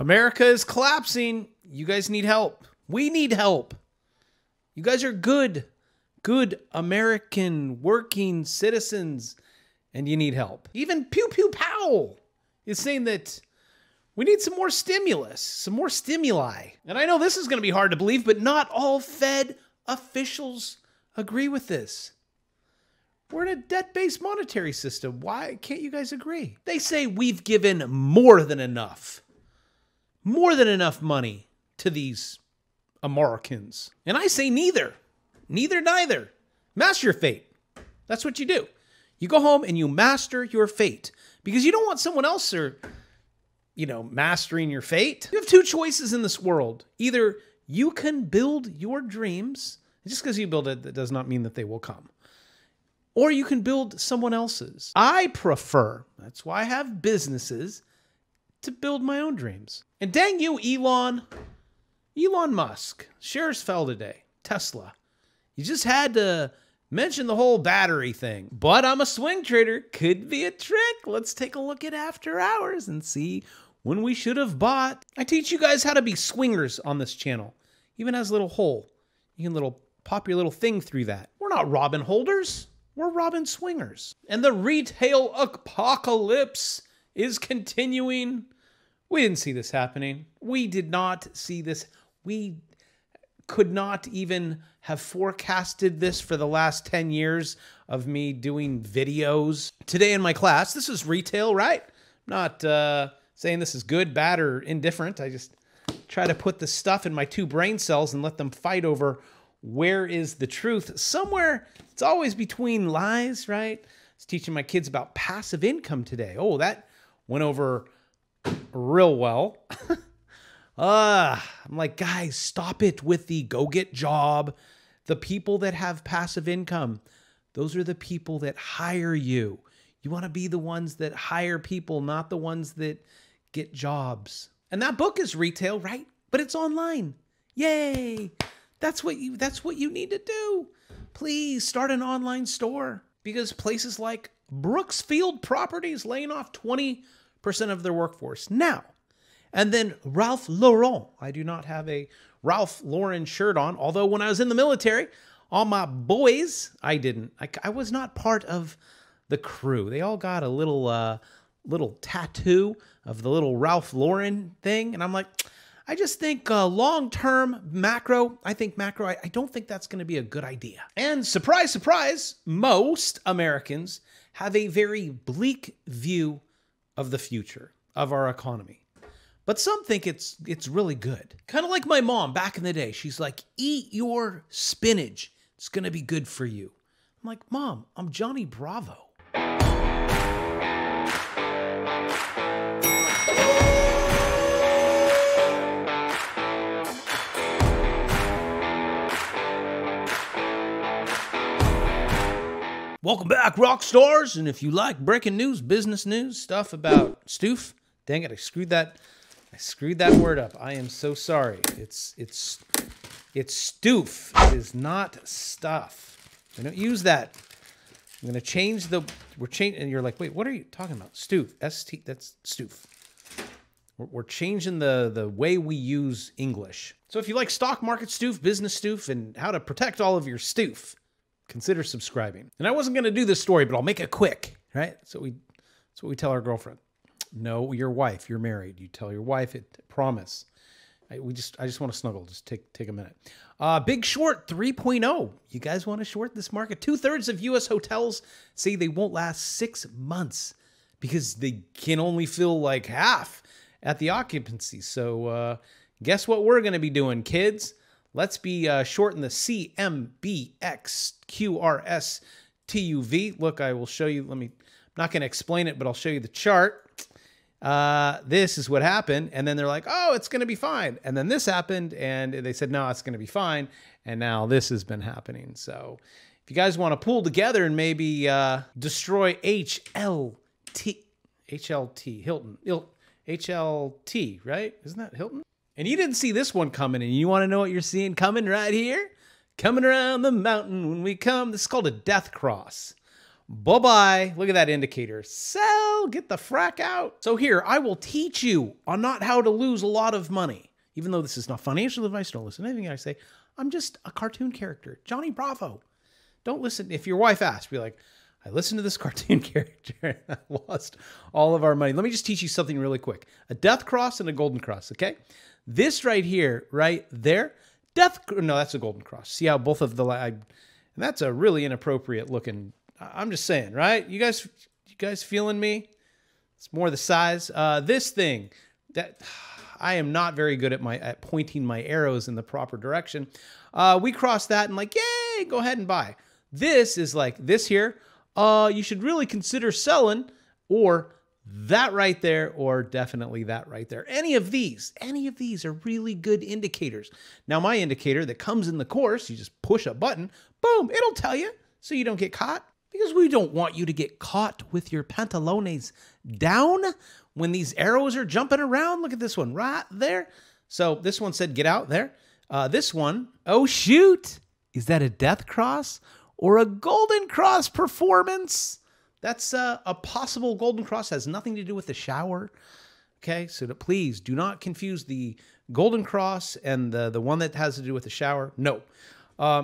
America is collapsing. You guys need help. We need help. You guys are good, American working citizens, and you need help. Even Pew Pew Powell is saying that we need some more stimulus, some more stimuli. And I know this is going to be hard to believe, but not all Fed officials agree with this. We're in a debt-based monetary system. Why can't you guys agree? They say we've given more than enough money to these Americans. And I say neither, neither. Master your fate. That's what you do. You go home and you master your fate because you don't want someone else or, you know, mastering your fate. You have two choices in this world. Either you can build your dreams. Just because you build it, that does not mean that they will come. Or you can build someone else's. I prefer, that's why I have businesses, to build my own dreams. And dang you, Elon. Elon Musk. Shares fell today. Tesla. You just had to mention the whole battery thing. But I'm a swing trader. Could be a trick. Let's take a look at after hours and see when we should have bought. I teach you guys how to be swingers on this channel. Even has a little hole. You can little pop your little thing through that. We're not Robin holders. We're Robin swingers. And the retail apocalypse is continuing. We didn't see this happening. We did not see this. We could not even have forecasted this for the last 10 years of me doing videos. Today in my class, this is retail, right? I'm not saying this is good, bad, or indifferent. I just try to put the stuff in my two brain cells and let them fight over where is the truth. Somewhere, it's always between lies, right? I was teaching my kids about passive income today. Oh, that went over real well. I'm like, guys, stop it with the go get job. The people that have passive income, those are the people that hire you. You want to be the ones that hire people, not the ones that get jobs. And that book is retail, right? But it's online. Yay. That's what you need to do. Please start an online store because places like Brookfield Properties laying off 20% of their workforce now. And then Ralph Lauren. I do not have a Ralph Lauren shirt on, although when I was in the military, all my boys, I didn't. I was not part of the crew. They all got a little little tattoo of the little Ralph Lauren thing. And I'm like, I just think long-term macro, I don't think that's going to be a good idea. And surprise, surprise, most Americans have a very bleak view of the future of our economy. But some think it's really good. Kind of like my mom back in the day. She's like, eat your spinach. It's going to be good for you. I'm like, Mom, I'm Johnny Bravo. Welcome back, rock stars. And if you like breaking news, business news, stuff about Stoof. Dang it, I screwed that word up. I am so sorry. It's Stoof. It is not stuff. I don't use that. I'm gonna change the and you're like, wait, what are you talking about? Stoof. S-T, that's Stoof. We're changing the way we use English. So if you like stock market Stoof, business Stoof, and how to protect all of your Stoof, consider subscribing. And I wasn't going to do this story, but I'll make it quick, right? So that's what we tell our girlfriend. No, your wife, you're married. You tell your wife it, promise. I just want to snuggle. Just take a minute. Big Short 3.0. You guys want to short this market? 2/3 of U.S. hotels say they won't last 6 months because they can only fill like half at the occupancy. So guess what we're going to be doing, kids? Let's be shorting the CMBX QRS TUV. Look, I will show you. I'm not going to explain it, but I'll show you the chart. This is what happened. And then they're like, oh, it's going to be fine. And then this happened. And they said, no, it's going to be fine. And now this has been happening. So if you guys want to pull together and maybe destroy HLT, Hilton, HLT, right? Isn't that Hilton? And you didn't see this one coming, and you want to know what you're seeing coming right here? Coming around the mountain when we come. This is called a death cross. Bye-bye. Look at that indicator. Sell, get the frack out. So here, I will teach you on not how to lose a lot of money. Even though this is not financial advice, don't listen to anything I say. I'm just a cartoon character, Johnny Bravo. Don't listen. If your wife asks, be like, I listened to this cartoon character and I lost all of our money. Let me just teach you something really quick. A death cross and a golden cross, okay? This right here, right there, no, that's a golden cross. See how both of the, and that's a really inappropriate looking, I'm just saying, right? You guys feeling me? It's more the size. This thing, that I am not very good at pointing my arrows in the proper direction. We cross that and like, yay, go ahead and buy. This is like this here. You should really consider selling, or that right there, or definitely that right there. Any of these are really good indicators. Now, my indicator that comes in the course, you just push a button, boom, it'll tell you so you don't get caught. Because we don't want you to get caught with your pantalones down when these arrows are jumping around. Look at this one right there. So this one said, get out there. This one, oh shoot, is that a death cross or a golden cross performance? That's a possible golden cross. It has nothing to do with the shower. Okay, so please do not confuse the golden cross and the one that has to do with the shower. No.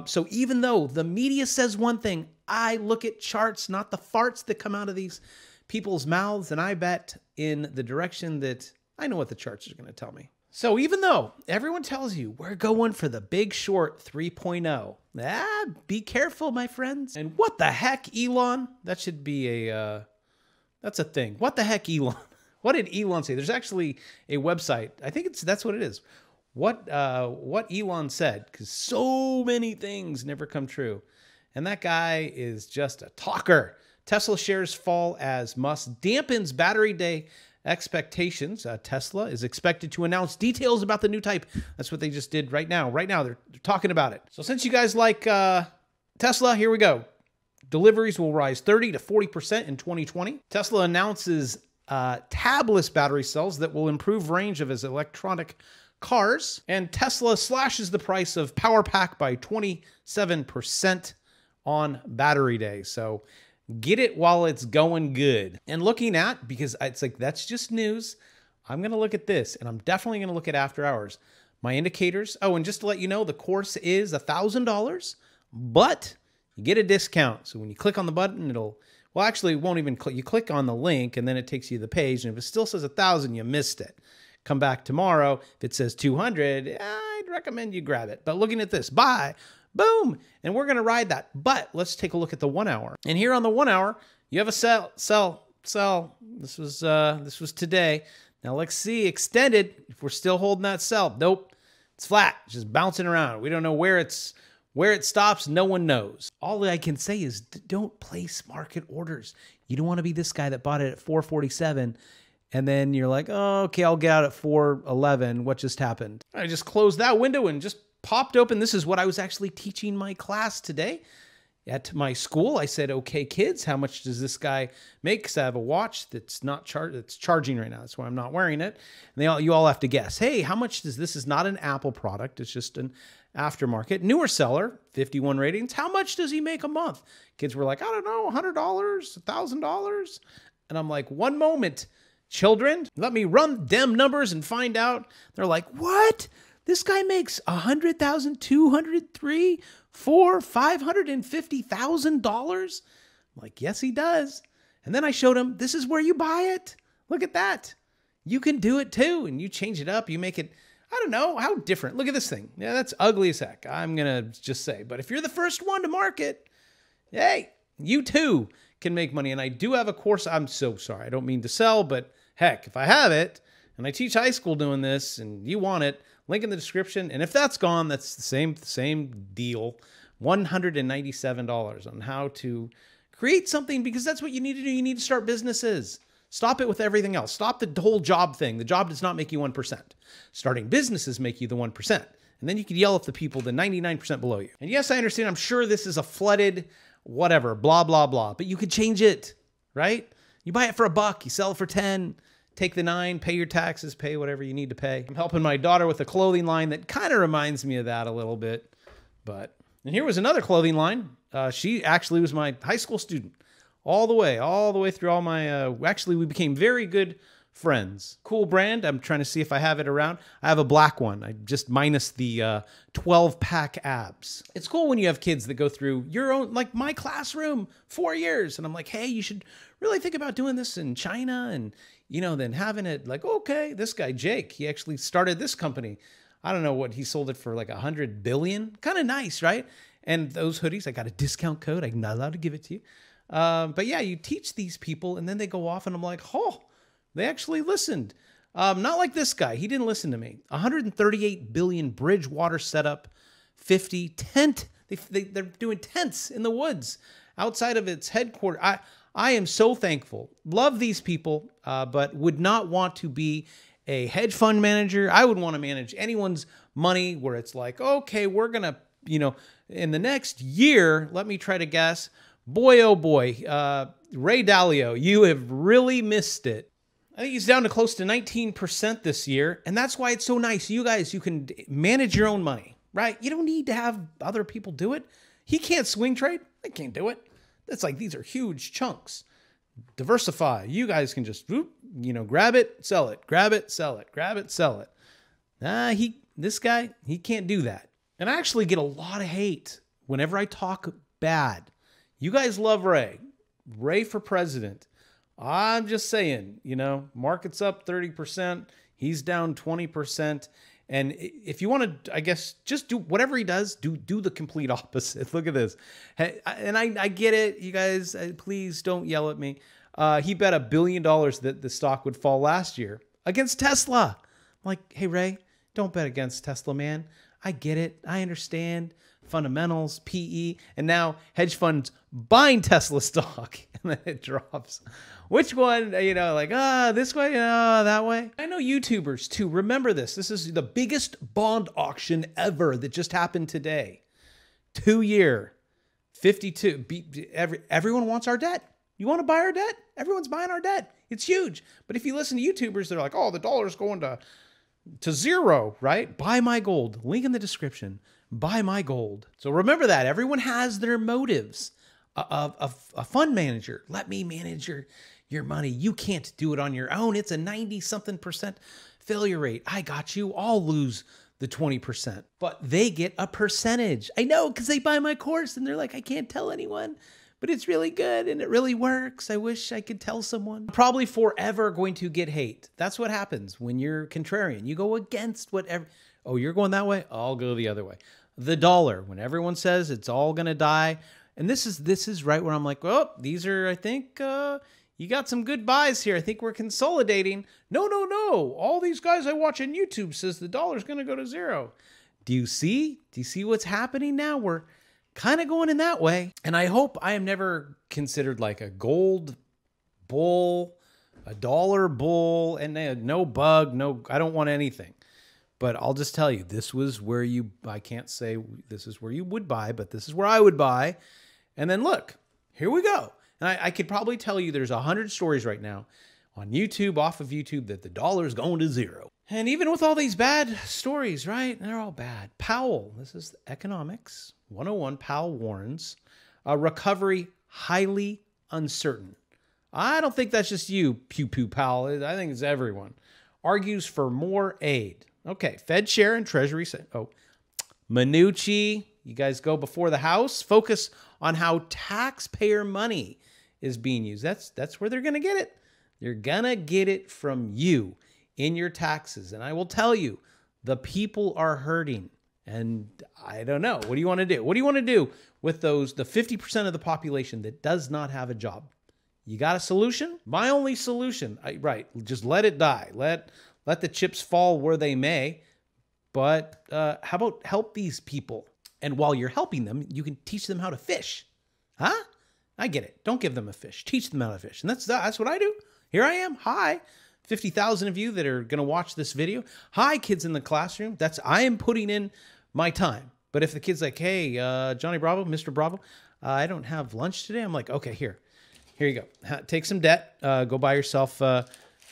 So even though the media says one thing, I look at charts, not the farts that come out of these people's mouths, and I bet in the direction that I know what the charts are going to tell me. So even though everyone tells you we're going for the Big Short 3.0, be careful, my friends. And what the heck, Elon? That should be a, that's a thing. What the heck, Elon? What did Elon say? There's actually a website. I think that's what it is. What Elon said, because so many things never come true. And that guy is just a talker. Tesla shares fall as Musk dampens battery day expectations. Tesla is expected to announce details about the new type. That's what they just did right now. Right now, they're talking about it. So since you guys like Tesla, here we go. Deliveries will rise 30 to 40% in 2020. Tesla announces tabless battery cells that will improve range of his electronic cars, and Tesla slashes the price of power pack by 27% on battery day. So get it while it's going good. And looking at, because it's like, that's just news. I'm going to look at this, and I'm definitely going to look at after hours, my indicators. Oh, and just to let you know, the course is $1,000, but you get a discount. So when you click on the button, it'll, well, actually it won't even click. You click on the link and then it takes you to the page. And if it still says 1,000, you missed it. Come back tomorrow. If it says 200, I'd recommend you grab it. But looking at this, buy, boom, and we're going to ride that. But let's take a look at the 1 hour. And here on the 1 hour, you have a sell. This was today. Now let's see extended. If we're still holding that sell, nope, it's flat, it's just bouncing around. We don't know where it stops. No one knows. All I can say is don't place market orders. You don't want to be this guy that bought it at 447. And then you're like, oh, okay, I'll get out at 411. What just happened? I just closed that window and just popped open. This is what I was actually teaching my class today at my school. I said, okay, kids, how much does this guy make? Because I have a watch that's not that's charging right now. That's why I'm not wearing it. And you all have to guess. Hey, how much does this? Is not an Apple product. It's just an aftermarket. Newer seller, 51 ratings. How much does he make a month? Kids were like, I don't know, $100, $1,000. And I'm like, one moment, children, let me run them numbers and find out. They're like, what? This guy makes $100,000, $203,000, $400,000, $550,000. I'm like, yes, he does. And then I showed him, this is where you buy it. Look at that. You can do it too. And you change it up. You make it, I don't know, how different. Look at this thing. Yeah, that's ugly as heck, I'm going to just say. But if you're the first one to market, hey, you too can make money. And I do have a course. I'm so sorry. I don't mean to sell, but heck, if I have it and I teach high school doing this and you want it, link in the description. And if that's gone, that's the same deal. $197 on how to create something, because that's what you need to do. You need to start businesses. Stop it with everything else. Stop the whole job thing. The job does not make you 1%. Starting businesses make you the 1%. And then you can yell at the people, the 99% below you. And yes, I understand. I'm sure this is a flooded whatever, blah, blah, blah. But you could change it, right? You buy it for $1, you sell it for 10, take the 9, pay your taxes, pay whatever you need to pay. I'm helping my daughter with a clothing line that kind of reminds me of that a little bit. But, and here was another clothing line. She actually was my high school student. all the way through all my, actually we became very good friends. Cool brand. I'm trying to see if I have it around. I have a black one. I just minus the 12-pack abs. It's cool when you have kids that go through your own, like my classroom, 4 years. And I'm like, hey, you should really think about doing this in China. And, you know, then having it like, okay, this guy, Jake, he actually started this company. I don't know what he sold it for, like $100 billion. Kind of nice, right? And those hoodies, I got a discount code. I'm not allowed to give it to you. But yeah, you teach these people and then they go off and I'm like, oh, they actually listened. Not like this guy. He didn't listen to me. 138 billion Bridgewater setup, 50 tent. They're doing tents in the woods outside of its headquarters. I am so thankful. Love these people, but would not want to be a hedge fund manager. I would want to manage anyone's money where it's like, okay, we're going to, you know, in the next year, let me try to guess. Boy, oh boy, Ray Dalio, you have really missed it. I think he's down to close to 19% this year, and that's why it's so nice. You guys, you can manage your own money, right? You don't need to have other people do it. He can't swing trade. They can't do it. That's like, these are huge chunks. Diversify. You guys can just, you know, grab it, sell it, grab it, sell it, grab it, sell it. This guy, he can't do that. And I actually get a lot of hate whenever I talk bad. You guys love Ray. Ray for president. I'm just saying, you know, market's up 30%. He's down 20%. And if you want to, I guess, just do whatever he does, do the complete opposite. Look at this. Hey, and I get it. You guys, please don't yell at me. He bet $1 billion that the stock would fall last year against Tesla. I'm like, hey, Ray, don't bet against Tesla, man. I get it. I understand. Fundamentals, PE, and now hedge funds buying Tesla stock and then it drops. Which one, you know, like, this way, that way. I know YouTubers too, remember this. This is the biggest bond auction ever that just happened today. 2 year, 52, everyone wants our debt. You want to buy our debt? Everyone's buying our debt. It's huge. But if you listen to YouTubers, they're like, oh, the dollar's going to zero, right? Buy my gold, link in the description. Buy my gold. So remember that everyone has their motives. A fund manager, let me manage your money. You can't do it on your own. It's a 90-something% failure rate. I got you. I'll lose the 20%, but they get a percentage. I know, because they buy my course and they're like, I can't tell anyone, but it's really good and it really works. I wish I could tell someone. Probably forever going to get hate. That's what happens when you're contrarian. You go against whatever. Oh, you're going that way? I'll go the other way. The dollar, when everyone says it's all going to die. And this is right where I'm like, well, these are, I think, you got some good buys here. I think we're consolidating. No, no, no. All these guys I watch on YouTube says the dollar's going to go to zero. Do you see? Do you see what's happening now? We're kind of going in that way. And I hope I am never considered like a gold bull, a dollar bull, and no bug, no, I don't want anything. But I'll just tell you, this was where you, I can't say this is where you would buy, but this is where I would buy. And then look, here we go. And I could probably tell you there's 100 stories right now on YouTube, off of YouTube, that the dollar's going to zero. And even with all these bad stories, right? They're all bad. Powell, this is economics 101. Powell warns, a recovery highly uncertain. I don't think that's just you, Pew Pew Powell. I think it's everyone. Argues for more aid. Okay, Fed share and Treasury. Oh, Mnuchin, you guys go before the House. Focus on how taxpayer money is being used. That's where they're going to get it. They're going to get it from you in your taxes. And I will tell you, the people are hurting. And I don't know. What do you want to do? What do you want to do with those, the 50% of the population that does not have a job? You got a solution? My only solution, right, just let it die. Let the chips fall where they may, but how about help these people? And while you're helping them, you can teach them how to fish. Huh? I get it. Don't give them a fish. Teach them how to fish. And that's what I do. Here I am. Hi, 50,000 of you that are going to watch this video. Hi, kids in the classroom. I am putting in my time. But if the kid's like, hey, Johnny Bravo, Mr. Bravo, I don't have lunch today. I'm like, okay, here you go. Take some debt. Go buy yourself...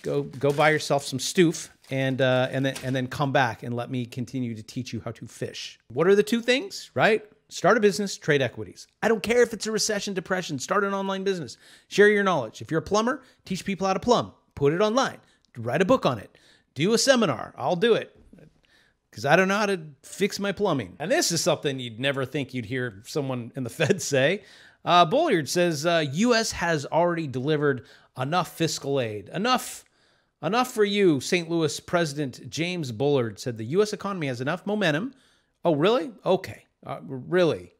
Go buy yourself some stoof and then come back and let me continue to teach you how to fish. What are the two things, right? Start a business, trade equities. I don't care if it's a recession, depression, start an online business. Share your knowledge. If you're a plumber, teach people how to plumb. Put it online. Write a book on it. Do a seminar. I'll do it because I don't know how to fix my plumbing. And this is something you'd never think you'd hear someone in the Fed say. Bullard says, U.S. has already delivered enough fiscal aid. Enough for you, St. Louis President James Bullard said the U.S. economy has enough momentum. Oh, really? Okay. Really?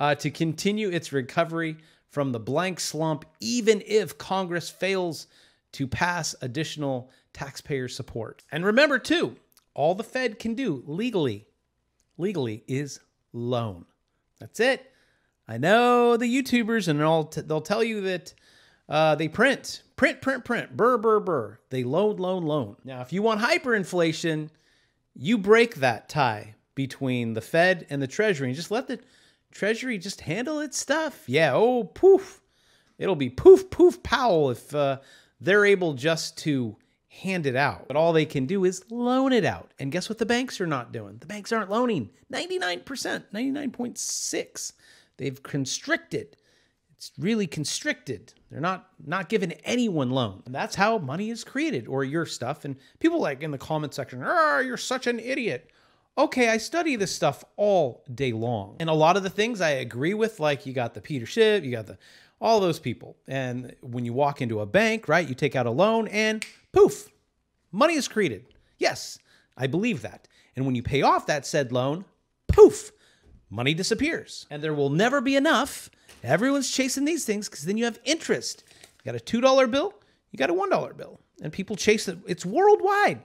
To continue its recovery from the blank slump, even if Congress fails to pass additional taxpayer support. And remember, too, all the Fed can do legally is loan. That's it. I know the YouTubers and all, they'll tell you that they print, burr. They loan. Now, if you want hyperinflation, you break that tie between the Fed and the Treasury and just let the Treasury just handle its stuff. Yeah, oh, poof. It'll be poof, Powell if they're able just to hand it out. But all they can do is loan it out. And guess what the banks are not doing? The banks aren't loaning. 99%, 99.6. They've constricted. It's really constricted. They're not giving anyone loan. And that's how money is created, or your stuff. And people like in the comment section, oh, you're such an idiot. Okay, I study this stuff all day long. And a lot of the things I agree with, like you got the Peter Schiff, you got the all those people. And when you walk into a bank, right, you take out a loan and poof, money is created. Yes, I believe that. And when you pay off that said loan, poof, money disappears. And there will never be enough. Everyone's chasing these things because then you have interest. You got a $2 bill, you got a $1 bill. And people chase it. It's worldwide.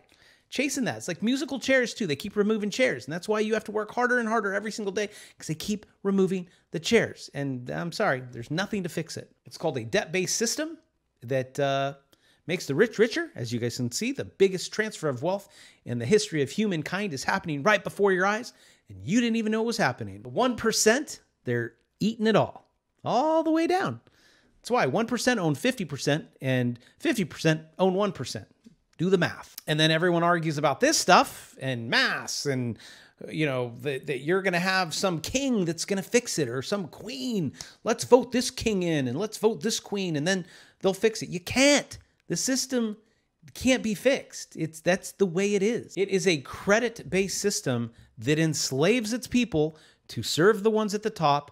Chasing that. It's like musical chairs too. They keep removing chairs. And that's why you have to work harder and harder every single day because they keep removing the chairs. And I'm sorry, there's nothing to fix it. It's called a debt-based system that makes the rich richer. As you guys can see, the biggest transfer of wealth in the history of humankind is happening right before your eyes. And you didn't even know it was happening. But 1%, they're eating it all the way down. That's why 1% own 50% and 50% own 1%. Do the math. And then everyone argues about this stuff and mass and, you know, that you're going to have some king that's going to fix it or some queen. Let's vote this king in and let's vote this queen and then they'll fix it. You can't. The system can't be fixed. That's the way it is. It is a credit-based system that enslaves its people to serve the ones at the top,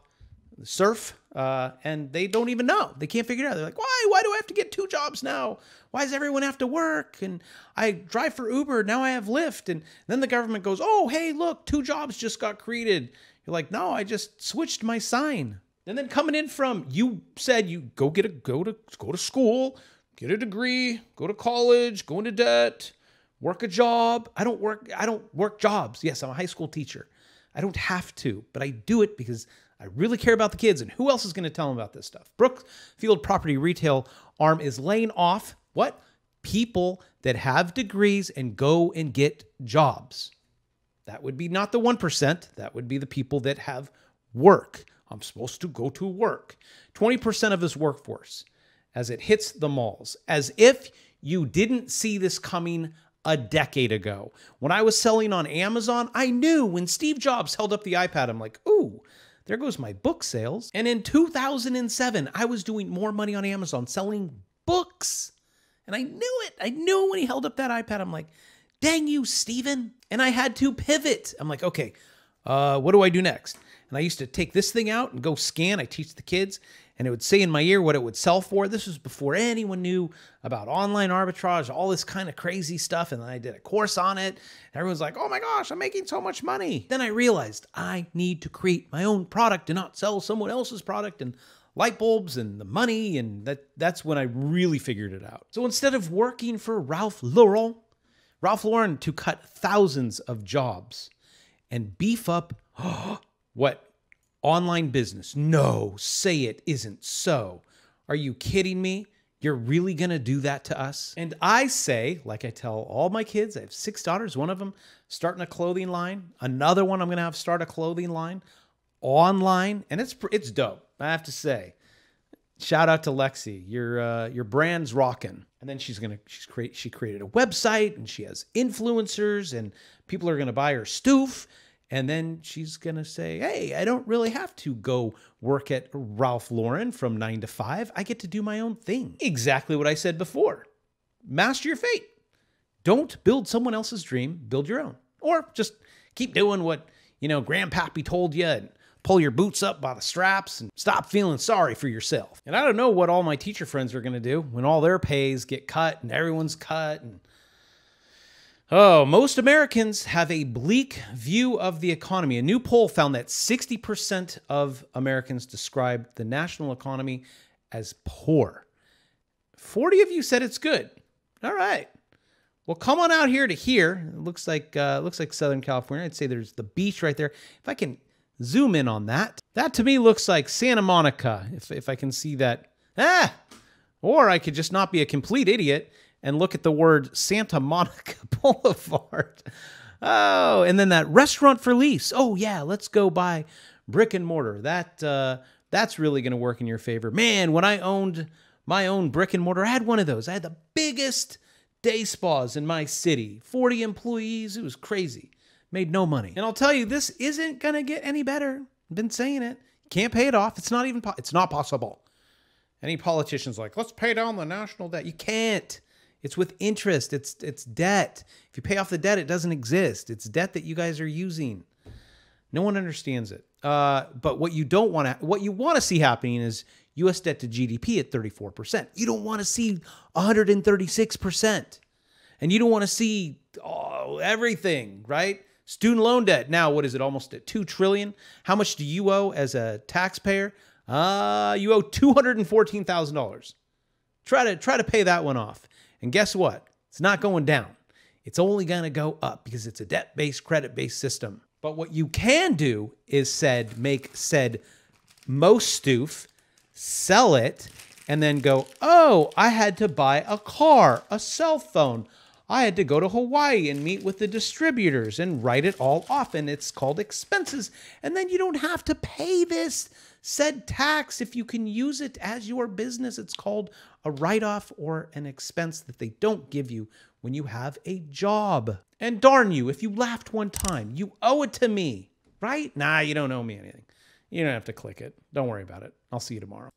and they don't even know. They can't figure it out. They're like, why do I have to get 2 jobs now? Why does everyone have to work? And I drive for Uber. Now I have Lyft. And then the government goes, oh, hey, look, 2 jobs just got created. You're like, no, I just switched my sign. And then coming in from, you said you go to school, get a degree, go to college, go into debt, work a job. I don't work jobs. Yes, I'm a high school teacher. I don't have to, but I do it because I really care about the kids, and who else is going to tell them about this stuff? Brookfield Property Retail Arm is laying off, what? People that have degrees and go and get jobs. That would be not the 1%. That would be the people that have work. I'm supposed to go to work. 20% of his workforce as it hits the malls. As if you didn't see this coming a decade ago. When I was selling on Amazon, I knew when Steve Jobs held up the iPad, I'm like, ooh, there goes my book sales. And in 2007, I was doing more money on Amazon selling books. And I knew it. I knew when he held up that iPad, I'm like, dang you, Steven. And I had to pivot. I'm like, okay, what do I do next? And I used to take this thing out and go scan. I teach the kids. And it would say in my ear what it would sell for. This was before anyone knew about online arbitrage, all this kind of crazy stuff. And then I did a course on it. Everyone's like, oh my gosh, I'm making so much money. Then I realized I need to create my own product and not sell someone else's product and light bulbs and the money. And that's when I really figured it out. So instead of working for Ralph Lauren to cut thousands of jobs and beef up what? Online business. No, say it isn't so. Are you kidding me? You're really going to do that to us? And I say, like I tell all my kids, I have 6 daughters. One of them starting a clothing line. Another one I'm going to have start a clothing line online. And it's dope, I have to say. Shout out to Lexi. Your brand's rocking. And then she created a website and she has influencers and people are going to buy her stoof. And then she's going to say, hey, I don't really have to go work at Ralph Lauren from 9 to 5. I get to do my own thing. Exactly what I said before. Master your fate. Don't build someone else's dream. Build your own. Or just keep doing what, you know, Grandpappy told you and pull your boots up by the straps and stop feeling sorry for yourself. And I don't know what all my teacher friends are going to do when all their pays get cut and everyone's cut. And oh, most Americans have a bleak view of the economy. A new poll found that 60% of Americans described the national economy as poor. 40 of you said it's good. All right. Well, come on out here to here. It looks like Southern California. I'd say there's the beach right there. If I can zoom in on that. That to me looks like Santa Monica, if I can see that. Ah! Or I could just not be a complete idiot and look at the word Santa Monica Boulevard. Oh, and then that restaurant for lease. Oh, yeah, let's go buy brick and mortar. That's really going to work in your favor. Man, when I owned my own brick and mortar, I had one of those. I had the biggest day spas in my city. 40 employees. It was crazy. Made no money. And I'll tell you, this isn't going to get any better. I've been saying it. Can't pay it off. It's not even it's not possible. Any politician's like, let's pay down the national debt. You can't. It's with interest. It's debt. If you pay off the debt, it doesn't exist. It's debt that you guys are using. No one understands it. But what you want to see happening is U.S. debt to GDP at 34%. You don't want to see 136%, and you don't want to see everything, right? Student loan debt. Now, what is it? Almost at $2 trillion. How much do you owe as a taxpayer? You owe $214,000. Try to pay that one off. And guess what? It's not going down. It's only going to go up because it's a debt-based, credit-based system. But what you can do is make most stoof, sell it, and then go, oh, I had to buy a car, a cell phone. I had to go to Hawaii and meet with the distributors and write it all off. And it's called expenses. And then you don't have to pay this said tax if you can use it as your business. It's called a write-off or an expense that they don't give you when you have a job. And darn you, if you laughed one time, you owe it to me, right? Nah, you don't owe me anything. You don't have to click it. Don't worry about it. I'll see you tomorrow.